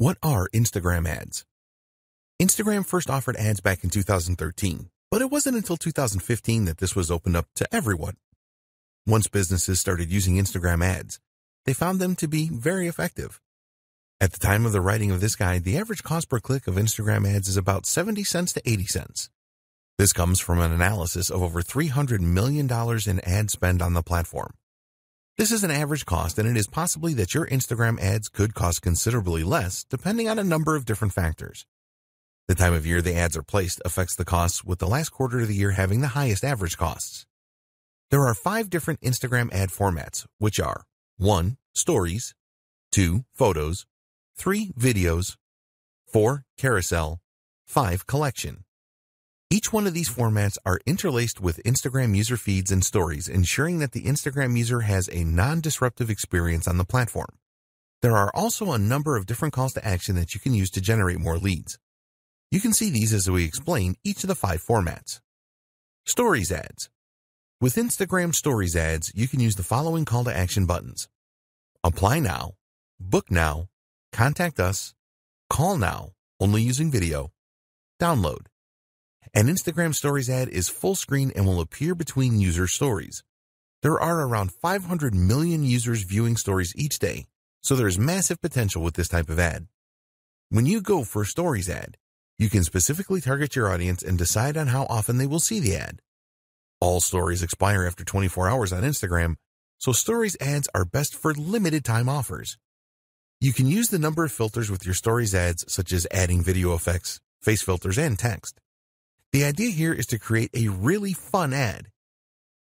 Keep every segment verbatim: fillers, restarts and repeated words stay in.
What are Instagram ads? Instagram first offered ads back in two thousand thirteen, but it wasn't until two thousand fifteen that this was opened up to everyone. Once businesses started using Instagram ads, they found them to be very effective. At the time of the writing of this guide, the average cost per click of Instagram ads is about seventy cents to eighty cents. This comes from an analysis of over three hundred million dollars in ad spend on the platform. This is an average cost, and it is possibly that your Instagram ads could cost considerably less, depending on a number of different factors. The time of year the ads are placed affects the costs, with the last quarter of the year having the highest average costs. There are five different Instagram ad formats, which are one Stories, two Photos, three Videos, four Carousel, five Collection. Each one of these formats are interlaced with Instagram user feeds and stories, ensuring that the Instagram user has a non-disruptive experience on the platform. There are also a number of different calls to action that you can use to generate more leads. You can see these as we explain each of the five formats. Stories ads. With Instagram Stories ads, you can use the following call to action buttons: Apply Now, Book Now, Contact Us, Call Now, only using video, Download. An Instagram Stories ad is full screen and will appear between user stories. There are around five hundred million users viewing stories each day, so there is massive potential with this type of ad. When you go for a Stories ad, you can specifically target your audience and decide on how often they will see the ad. All stories expire after twenty-four hours on Instagram, so Stories ads are best for limited time offers. You can use the number of filters with your Stories ads, such as adding video effects, face filters, and text. The idea here is to create a really fun ad.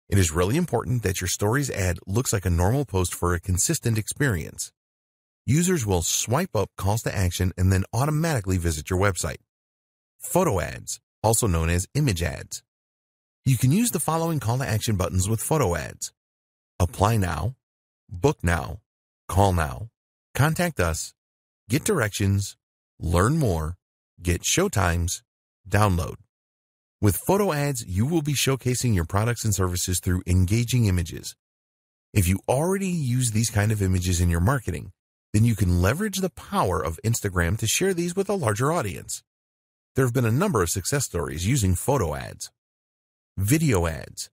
It is really important that your Stories ad looks like a normal post for a consistent experience. Users will swipe up calls to action and then automatically visit your website. Photo ads, also known as image ads. You can use the following call to action buttons with photo ads: Apply Now, Book Now, Call Now, Contact Us, Get Directions, Learn More, Get Showtimes, Download. With photo ads, you will be showcasing your products and services through engaging images. If you already use these kind of images in your marketing, then you can leverage the power of Instagram to share these with a larger audience. There have been a number of success stories using photo ads. Video ads.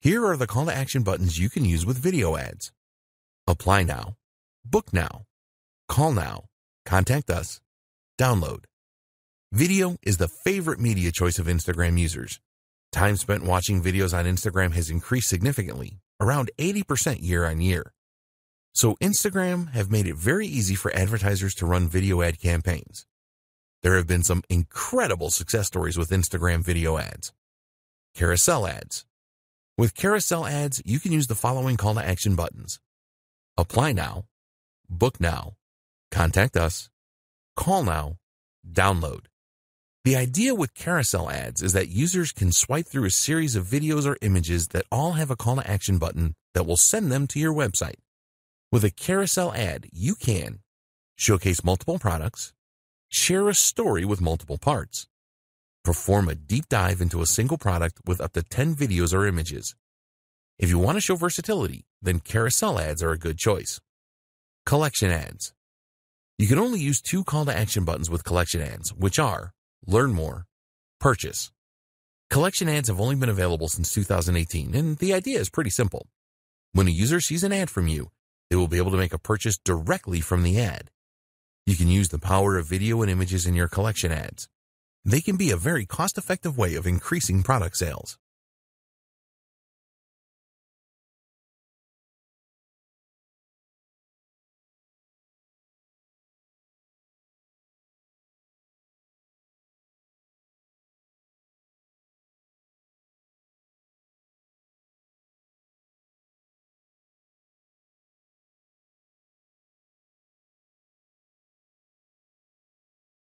Here are the call to action buttons you can use with video ads: Apply Now, Book Now, Call Now, Contact Us, Download. Video is the favorite media choice of Instagram users. Time spent watching videos on Instagram has increased significantly, around eighty percent year on year. So Instagram have made it very easy for advertisers to run video ad campaigns. There have been some incredible success stories with Instagram video ads. Carousel ads. With carousel ads, you can use the following call to action buttons: Apply Now, Book Now, Contact Us, Call Now, Download. The idea with carousel ads is that users can swipe through a series of videos or images that all have a call to action button that will send them to your website. With a carousel ad, you can showcase multiple products, share a story with multiple parts, perform a deep dive into a single product with up to ten videos or images. If you want to show versatility, then carousel ads are a good choice. Collection ads. You can only use two call to action buttons with collection ads, which are Learn More, Purchase. Collection ads have only been available since two thousand eighteen, and the idea is pretty simple. When a user sees an ad from you, they will be able to make a purchase directly from the ad. You can use the power of video and images in your collection ads. They can be a very cost-effective way of increasing product sales.